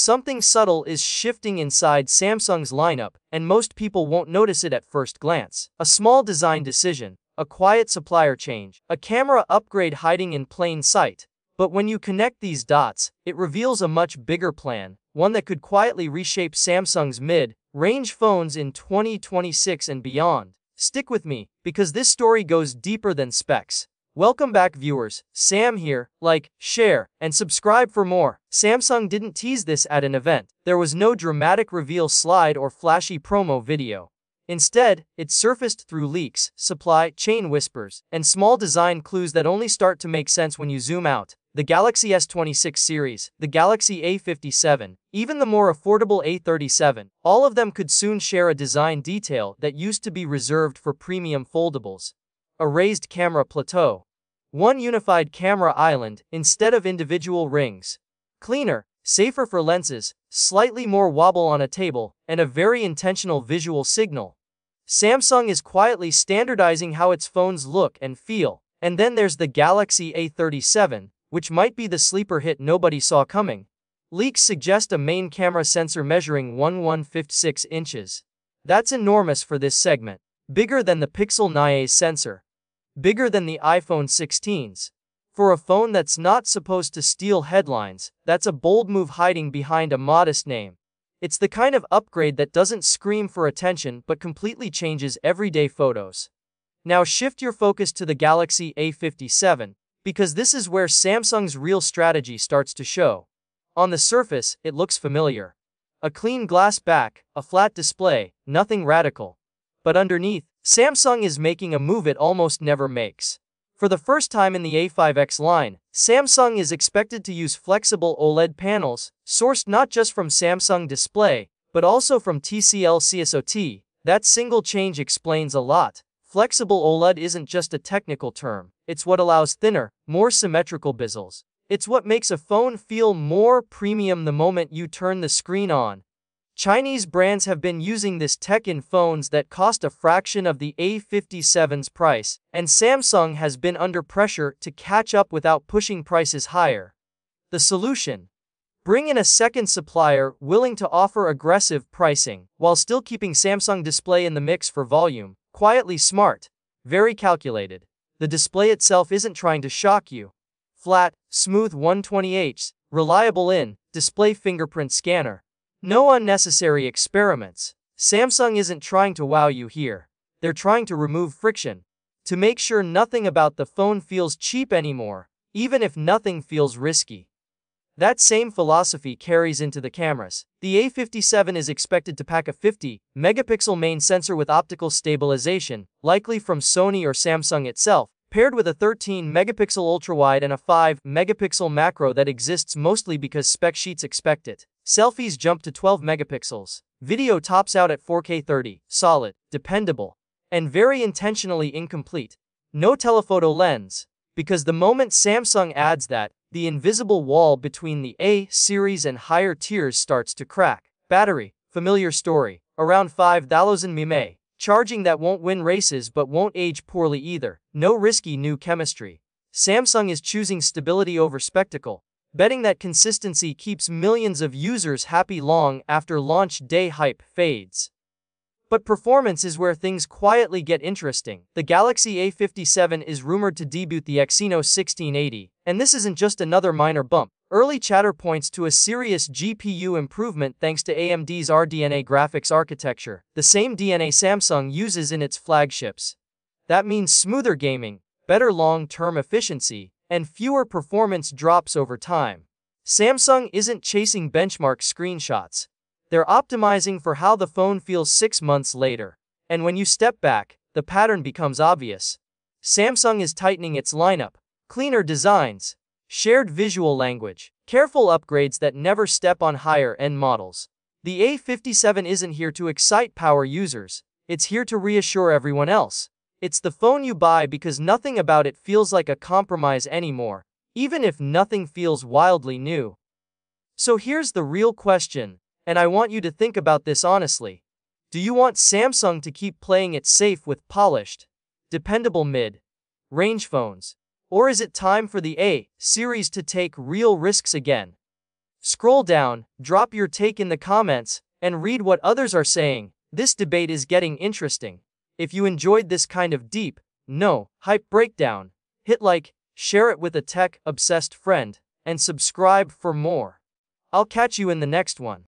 Something subtle is shifting inside Samsung's lineup, and most people won't notice it at first glance. A small design decision, a quiet supplier change, a camera upgrade hiding in plain sight. But when you connect these dots, it reveals a much bigger plan, one that could quietly reshape Samsung's mid-range phones in 2026 and beyond. Stick with me, because this story goes deeper than specs. Welcome back, viewers. Sam here. Like, share, and subscribe for more. Samsung didn't tease this at an event. There was no dramatic reveal slide or flashy promo video. Instead, it surfaced through leaks, supply chain whispers, and small design clues that only start to make sense when you zoom out. The Galaxy S26 series, the Galaxy A57, even the more affordable A37, all of them could soon share a design detail that used to be reserved for premium foldables. A raised camera plateau. One unified camera island instead of individual rings. Cleaner, safer for lenses, slightly more wobble on a table, and a very intentional visual signal. Samsung is quietly standardizing how its phones look and feel. And then there's the Galaxy A37, which might be the sleeper hit nobody saw coming. Leaks suggest a main camera sensor measuring 1/156 inches. That's enormous for this segment. Bigger than the Pixel 9a sensor. Bigger than the iPhone 16s. For a phone that's not supposed to steal headlines, that's a bold move hiding behind a modest name. It's the kind of upgrade that doesn't scream for attention but completely changes everyday photos. Now shift your focus to the Galaxy A57, because this is where Samsung's real strategy starts to show. On the surface, it looks familiar. A clean glass back, a flat display, nothing radical. But underneath, Samsung is making a move it almost never makes. For the first time in the A5X line, Samsung is expected to use flexible OLED panels, sourced not just from Samsung Display, but also from TCL CSOT. That single change explains a lot. Flexible OLED isn't just a technical term. It's what allows thinner, more symmetrical bezels. It's what makes a phone feel more premium the moment you turn the screen on. Chinese brands have been using this tech in phones that cost a fraction of the A57's price, and Samsung has been under pressure to catch up without pushing prices higher. The solution? Bring in a second supplier willing to offer aggressive pricing, while still keeping Samsung Display in the mix for volume. Quietly smart, very calculated. The display itself isn't trying to shock you. Flat, smooth 120Hz, reliable in-display fingerprint scanner. No unnecessary experiments. Samsung isn't trying to wow you here. They're trying to remove friction. To make sure nothing about the phone feels cheap anymore, even if nothing feels risky. That same philosophy carries into the cameras. The A57 is expected to pack a 50-megapixel main sensor with optical stabilization, likely from Sony or Samsung itself, paired with a 13-megapixel ultrawide and a 5-megapixel macro that exists mostly because spec sheets expect it. Selfies jump to 12 megapixels. Video tops out at 4K 30, solid, dependable, and very intentionally incomplete. No telephoto lens, because the moment Samsung adds that, the invisible wall between the A series and higher tiers starts to crack. Battery, familiar story, around 5,000 mAh, charging that won't win races but won't age poorly either. No risky new chemistry. Samsung is choosing stability over spectacle, betting that consistency keeps millions of users happy long after launch day hype fades. But performance is where things quietly get interesting. The Galaxy A57 is rumored to debut the Exynos 1680, and this isn't just another minor bump. Early chatter points to a serious GPU improvement thanks to AMD's RDNA graphics architecture, the same DNA Samsung uses in its flagships. That means smoother gaming, better long-term efficiency, and fewer performance drops over time. Samsung isn't chasing benchmark screenshots. They're optimizing for how the phone feels 6 months later. And when you step back, the pattern becomes obvious. Samsung is tightening its lineup. Cleaner designs, shared visual language, careful upgrades that never step on higher-end models. The A57 isn't here to excite power users. It's here to reassure everyone else. It's the phone you buy because nothing about it feels like a compromise anymore, even if nothing feels wildly new. So here's the real question, and I want you to think about this honestly. Do you want Samsung to keep playing it safe with polished, dependable mid-range phones? Or is it time for the A series to take real risks again? Scroll down, drop your take in the comments, and read what others are saying. This debate is getting interesting. If you enjoyed this kind of deep, no hype breakdown, hit like, share it with a tech-obsessed friend, and subscribe for more. I'll catch you in the next one.